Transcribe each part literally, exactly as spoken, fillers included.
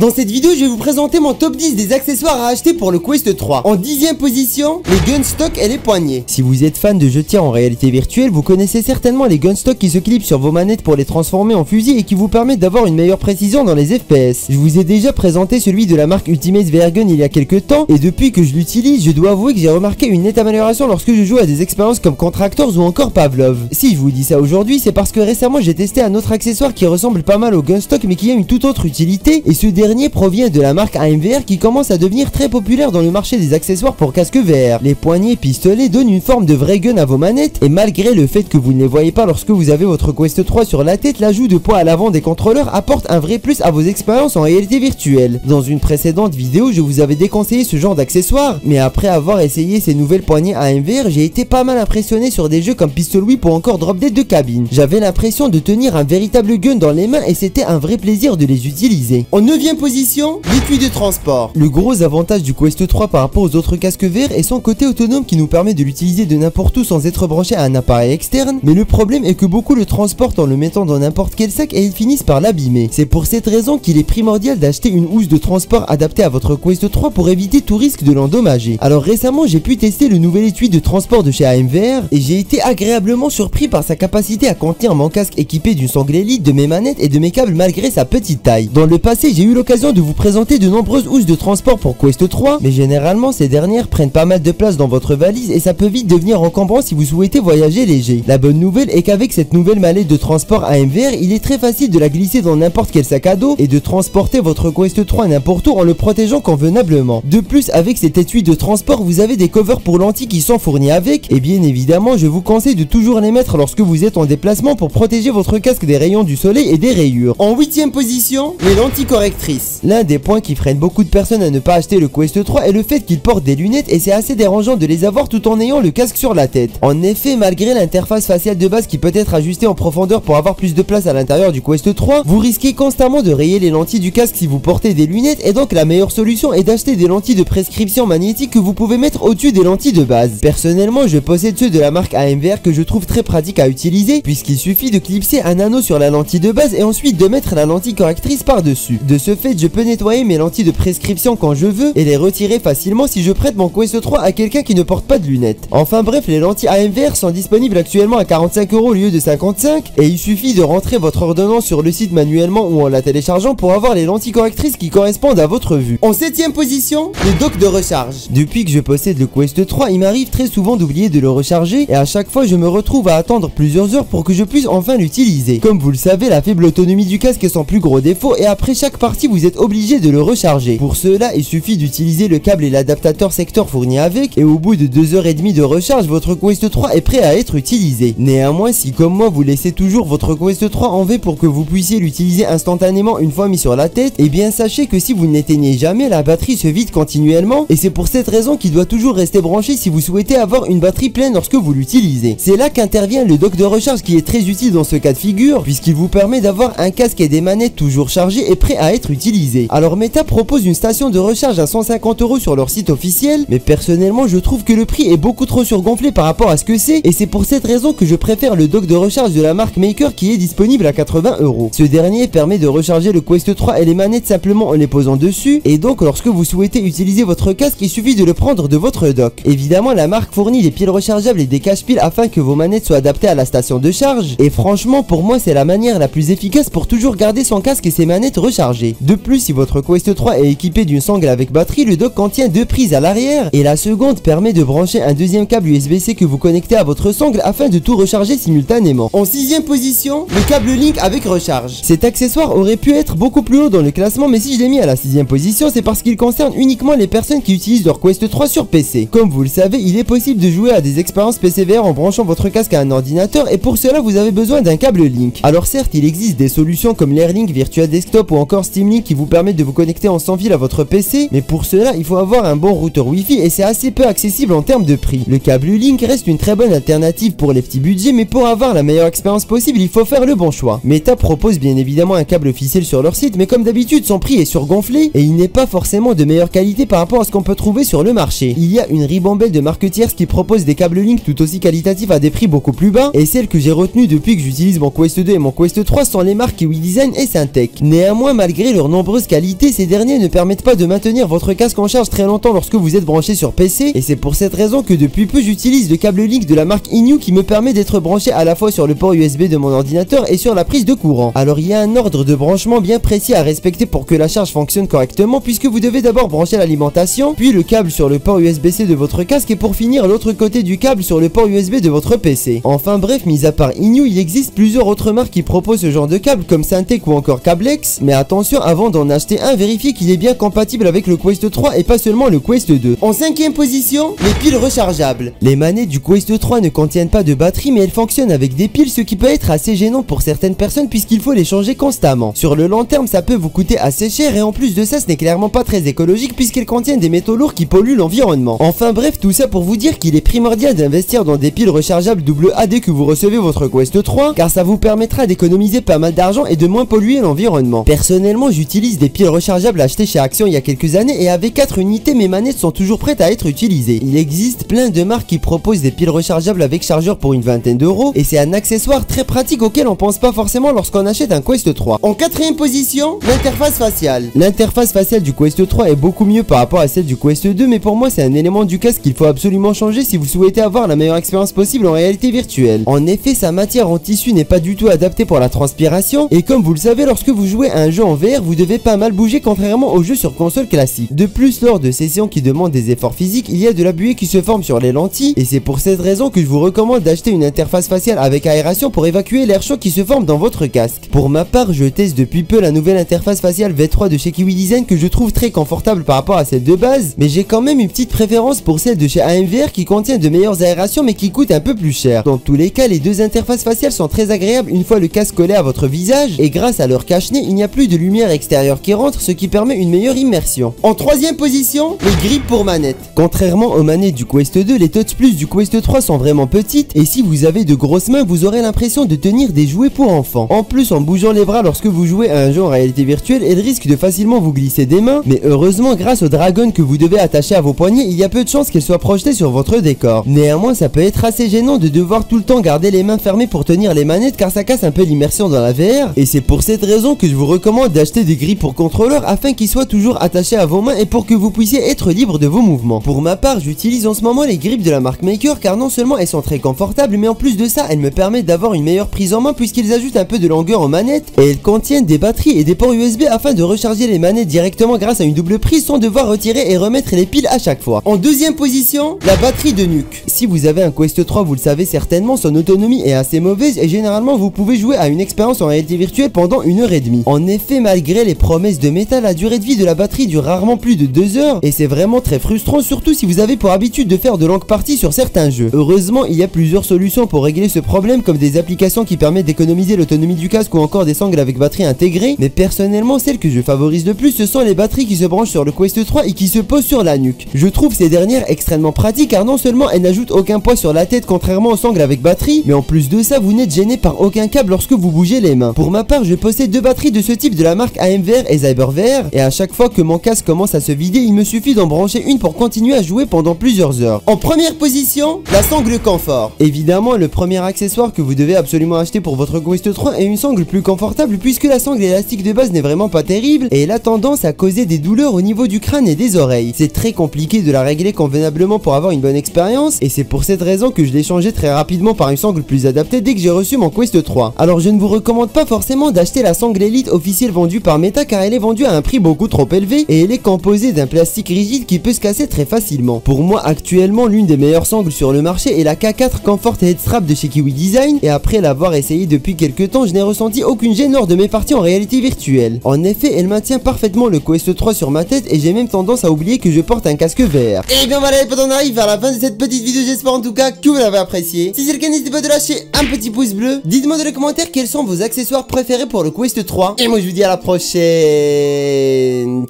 Dans cette vidéo, je vais vous présenter mon top dix des accessoires à acheter pour le Quest trois. En dixième position, les Gunstock et les poignées. Si vous êtes fan de jeux de tir en réalité virtuelle, vous connaissez certainement les Gunstock qui se clipsent sur vos manettes pour les transformer en fusils et qui vous permettent d'avoir une meilleure précision dans les F P S. Je vous ai déjà présenté celui de la marque Ultimate V R Gun il y a quelques temps, et depuis que je l'utilise, je dois avouer que j'ai remarqué une nette amélioration lorsque je joue à des expériences comme Contractors ou encore Pavlov. Si je vous dis ça aujourd'hui, c'est parce que récemment j'ai testé un autre accessoire qui ressemble pas mal au Gunstock mais qui a une toute autre utilité, et ce dernier provient de la marque A M V R qui commence à devenir très populaire dans le marché des accessoires pour casque V R. Les poignées et pistolets donnent une forme de vrai gun à vos manettes, et malgré le fait que vous ne les voyez pas lorsque vous avez votre Quest trois sur la tête, l'ajout de poids à l'avant des contrôleurs apporte un vrai plus à vos expériences en réalité virtuelle. Dans une précédente vidéo, je vous avais déconseillé ce genre d'accessoires, mais après avoir essayé ces nouvelles poignées A M V R, j'ai été pas mal impressionné sur des jeux comme Pistol Whip ou encore Drop Dead de cabine. J'avais l'impression de tenir un véritable gun dans les mains et c'était un vrai plaisir de les utiliser. En neuvième position, l'étui de transport. Le gros avantage du Quest trois par rapport aux autres casques V R est son côté autonome qui nous permet de l'utiliser de n'importe où sans être branché à un appareil externe, mais le problème est que beaucoup le transportent en le mettant dans n'importe quel sac et ils finissent par l'abîmer. C'est pour cette raison qu'il est primordial d'acheter une housse de transport adaptée à votre Quest trois pour éviter tout risque de l'endommager. Alors récemment, j'ai pu tester le nouvel étui de transport de chez A M V R et j'ai été agréablement surpris par sa capacité à contenir mon casque équipé d'une sangle Elite, de mes manettes et de mes câbles malgré sa petite taille. Dans le passé, j'ai eu l'occasion de vous présenter de nombreuses housses de transport pour Quest trois, mais généralement ces dernières prennent pas mal de place dans votre valise et ça peut vite devenir encombrant si vous souhaitez voyager léger. La bonne nouvelle est qu'avec cette nouvelle mallette de transport A M V R, il est très facile de la glisser dans n'importe quel sac à dos et de transporter votre Quest trois n'importe où en le protégeant convenablement. De plus, avec cet étui de transport, vous avez des covers pour lentilles qui sont fournis avec, et bien évidemment, je vous conseille de toujours les mettre lorsque vous êtes en déplacement pour protéger votre casque des rayons du soleil et des rayures. En huitième position, les lentilles correctrices. L'un des points qui freine beaucoup de personnes à ne pas acheter le Quest trois est le fait qu'ils portent des lunettes et c'est assez dérangeant de les avoir tout en ayant le casque sur la tête. En effet, malgré l'interface faciale de base qui peut être ajustée en profondeur pour avoir plus de place à l'intérieur du Quest trois, vous risquez constamment de rayer les lentilles du casque si vous portez des lunettes, et donc la meilleure solution est d'acheter des lentilles de prescription magnétique que vous pouvez mettre au-dessus des lentilles de base. Personnellement, je possède ceux de la marque A M V R que je trouve très pratique à utiliser puisqu'il suffit de clipser un anneau sur la lentille de base et ensuite de mettre la lentille correctrice par-dessus. De ce fait, je peux nettoyer mes lentilles de prescription quand je veux et les retirer facilement si je prête mon Quest trois à quelqu'un qui ne porte pas de lunettes. Enfin bref, les lentilles A M V R sont disponibles actuellement à quarante-cinq euros au lieu de cinquante-cinq, et il suffit de rentrer votre ordonnance sur le site manuellement ou en la téléchargeant pour avoir les lentilles correctrices qui correspondent à votre vue. En septième position, le dock de recharge. Depuis que je possède le Quest trois, il m'arrive très souvent d'oublier de le recharger et à chaque fois je me retrouve à attendre plusieurs heures pour que je puisse enfin l'utiliser. Comme vous le savez, la faible autonomie du casque est son plus gros défaut et après chaque partie vous êtes obligé de le recharger. Pour cela, il suffit d'utiliser le câble et l'adaptateur secteur fourni avec, et au bout de deux heures trente de recharge, votre Quest trois est prêt à être utilisé. Néanmoins, si comme moi vous laissez toujours votre Quest trois en V pour que vous puissiez l'utiliser instantanément une fois mis sur la tête, et eh bien sachez que si vous ne l'éteignez jamais, la batterie se vide continuellement et c'est pour cette raison qu'il doit toujours rester branché si vous souhaitez avoir une batterie pleine lorsque vous l'utilisez. C'est là qu'intervient le dock de recharge qui est très utile dans ce cas de figure puisqu'il vous permet d'avoir un casque et des manettes toujours chargés et prêts à être utilisés. Alors Meta propose une station de recharge à cent cinquante euros sur leur site officiel, mais personnellement je trouve que le prix est beaucoup trop surgonflé par rapport à ce que c'est et c'est pour cette raison que je préfère le dock de recharge de la marque Maker qui est disponible à quatre-vingts euros. Ce dernier permet de recharger le Quest trois et les manettes simplement en les posant dessus, et donc lorsque vous souhaitez utiliser votre casque, il suffit de le prendre de votre dock. Évidemment, la marque fournit des piles rechargeables et des cache-piles afin que vos manettes soient adaptées à la station de charge, et franchement pour moi c'est la manière la plus efficace pour toujours garder son casque et ses manettes rechargées. De plus, si votre Quest trois est équipé d'une sangle avec batterie, le dock contient deux prises à l'arrière et la seconde permet de brancher un deuxième câble U S B C que vous connectez à votre sangle afin de tout recharger simultanément. En sixième position, le câble Link avec recharge. Cet accessoire aurait pu être beaucoup plus haut dans le classement, mais si je l'ai mis à la sixième position, c'est parce qu'il concerne uniquement les personnes qui utilisent leur Quest trois sur P C. Comme vous le savez, il est possible de jouer à des expériences P C V R en branchant votre casque à un ordinateur et pour cela vous avez besoin d'un câble Link. Alors certes, il existe des solutions comme l'Airlink, Virtua Desktop ou encore Steam Link qui vous permettent de vous connecter en sans fil à votre P C, mais pour cela il faut avoir un bon routeur Wi-Fi et c'est assez peu accessible en termes de prix. Le câble Link reste une très bonne alternative pour les petits budgets, mais pour avoir la meilleure expérience possible, il faut faire le bon choix. Meta propose bien évidemment un câble officiel sur leur site, mais comme d'habitude son prix est surgonflé et il n'est pas forcément de meilleure qualité par rapport à ce qu'on peut trouver sur le marché. Il y a une ribambelle de marques tierces qui proposent des câbles Link tout aussi qualitatifs à des prix beaucoup plus bas, et celles que j'ai retenues depuis que j'utilise mon Quest deux et mon Quest trois sont les marques Kiwi Design et Syntec. Néanmoins, malgré leur nombreuses qualités, ces derniers ne permettent pas de maintenir votre casque en charge très longtemps lorsque vous êtes branché sur P C, et c'est pour cette raison que depuis peu j'utilise le câble Link de la marque I N U qui me permet d'être branché à la fois sur le port U S B de mon ordinateur et sur la prise de courant. Alors il y a un ordre de branchement bien précis à respecter pour que la charge fonctionne correctement, puisque vous devez d'abord brancher l'alimentation, puis le câble sur le port U S B C de votre casque et pour finir l'autre côté du câble sur le port U S B de votre P C. Enfin bref, mis à part I N U, il existe plusieurs autres marques qui proposent ce genre de câble comme Syntec ou encore Cablex, mais attention, avant d'en acheter un, vérifiez qu'il est bien compatible avec le Quest trois et pas seulement le Quest deux. En cinquième position, les piles rechargeables. Les manettes du Quest trois ne contiennent pas de batterie mais elles fonctionnent avec des piles, ce qui peut être assez gênant pour certaines personnes puisqu'il faut les changer constamment. Sur le long terme, ça peut vous coûter assez cher et en plus de ça, ce n'est clairement pas très écologique puisqu'elles contiennent des métaux lourds qui polluent l'environnement. Enfin bref, tout ça pour vous dire qu'il est primordial d'investir dans des piles rechargeables A A dès que vous recevez votre Quest trois, car ça vous permettra d'économiser pas mal d'argent et de moins polluer l'environnement. Personnellement, j'utilise des piles rechargeables achetées chez Action il y a quelques années et avec quatre unités, mes manettes sont toujours prêtes à être utilisées. Il existe plein de marques qui proposent des piles rechargeables avec chargeur pour une vingtaine d'euros et c'est un accessoire très pratique auquel on pense pas forcément lorsqu'on achète un Quest trois. En quatrième position, l'interface faciale. L'interface faciale du Quest trois est beaucoup mieux par rapport à celle du Quest deux, mais pour moi c'est un élément du casque qu'il faut absolument changer si vous souhaitez avoir la meilleure expérience possible en réalité virtuelle. En effet, sa matière en tissu n'est pas du tout adaptée pour la transpiration et comme vous le savez, lorsque vous jouez à un jeu en V R, vous devez pas mal bouger contrairement aux jeux sur console classique. De plus, lors de sessions qui demandent des efforts physiques, il y a de la buée qui se forme sur les lentilles et c'est pour cette raison que je vous recommande d'acheter une interface faciale avec aération pour évacuer l'air chaud qui se forme dans votre casque. Pour ma part, je teste depuis peu la nouvelle interface faciale V trois de chez Kiwi Design que je trouve très confortable par rapport à celle de base, mais j'ai quand même une petite préférence pour celle de chez A M V R qui contient de meilleures aérations mais qui coûte un peu plus cher. Dans tous les cas, les deux interfaces faciales sont très agréables une fois le casque collé à votre visage et grâce à leur cache-nez, il n'y a plus de lumière extérieure qui rentre, ce qui permet une meilleure immersion. En troisième position, les grips pour manette. Contrairement aux manettes du Quest deux, les Touch Plus du Quest trois sont vraiment petites et si vous avez de grosses mains, vous aurez l'impression de tenir des jouets pour enfants. En plus, en bougeant les bras lorsque vous jouez à un jeu en réalité virtuelle, elle risque de facilement vous glisser des mains, mais heureusement, grâce au dragon que vous devez attacher à vos poignets, il y a peu de chances qu'elle soit projetée sur votre décor. Néanmoins, ça peut être assez gênant de devoir tout le temps garder les mains fermées pour tenir les manettes car ça casse un peu l'immersion dans la V R et c'est pour cette raison que je vous recommande d'acheter des grips pour contrôleur afin qu'ils soient toujours attachés à vos mains et pour que vous puissiez être libre de vos mouvements. Pour ma part, j'utilise en ce moment les grips de la marque Maker car non seulement elles sont très confortables mais en plus de ça elles me permettent d'avoir une meilleure prise en main puisqu'elles ajoutent un peu de longueur aux manettes et elles contiennent des batteries et des ports U S B afin de recharger les manettes directement grâce à une double prise sans devoir retirer et remettre les piles à chaque fois. En deuxième position, la batterie de nuque. Si vous avez un Quest trois, vous le savez certainement, son autonomie est assez mauvaise et généralement vous pouvez jouer à une expérience en réalité virtuelle pendant une heure et demie. En effet, malgré les promesses de métal, la durée de vie de la batterie dure rarement plus de deux heures et c'est vraiment très frustrant, surtout si vous avez pour habitude de faire de longues parties sur certains jeux. Heureusement, il y a plusieurs solutions pour régler ce problème comme des applications qui permettent d'économiser l'autonomie du casque ou encore des sangles avec batterie intégrée, mais personnellement celles que je favorise le plus ce sont les batteries qui se branchent sur le Quest trois et qui se posent sur la nuque. Je trouve ces dernières extrêmement pratiques car non seulement elles n'ajoutent aucun poids sur la tête contrairement au sangle avec batterie, mais en plus de ça vous n'êtes gêné par aucun câble lorsque vous bougez les mains. Pour ma part, je possède deux batteries de ce type de la marque A M V R et ZyberVR et à chaque fois que mon casque commence à se vider, il me suffit d'en brancher une pour continuer à jouer pendant plusieurs heures. En première position, la sangle confort. Évidemment, le premier accessoire que vous devez absolument acheter pour votre Quest trois est une sangle plus confortable puisque la sangle élastique de base n'est vraiment pas terrible et elle a tendance à causer des douleurs au niveau du crâne et des oreilles. C'est très compliqué de la régler convenablement pour avoir une bonne expérience et c'est pour cette raison que je l'ai changé très rapidement par une sangle plus adaptée dès que j'ai reçu mon Quest trois. Alors je ne vous recommande pas forcément d'acheter la sangle Elite officielle vendue par Meta car elle est vendue à un prix beaucoup trop élevé et elle est composée d'un plastique rigide qui peut se casser très facilement. Pour moi actuellement, l'une des meilleures sangles sur le marché est la K quatre Comfort Headstrap de chez Kiwi Design et après l'avoir essayée depuis quelques temps, je n'ai ressenti aucune gêne lors de mes parties en réalité virtuelle. En effet, elle maintient parfaitement le Quest trois sur ma tête et j'ai même tendance à oublier que je porte un casque vert. Et bien voilà, on arrive à la fin de cette petite vidéo, j'espère en tout cas que vous l'avez apprécié. Si c'est le cas, n'hésitez pas de lâcher un petit pouce bleu. Dites-moi dans les commentaires quels sont vos accessoires préférés pour le Quest trois. Et moi je vous dis à la prochaine.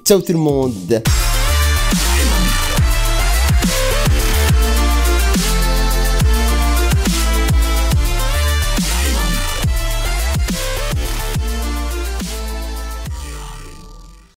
Ciao tout le monde.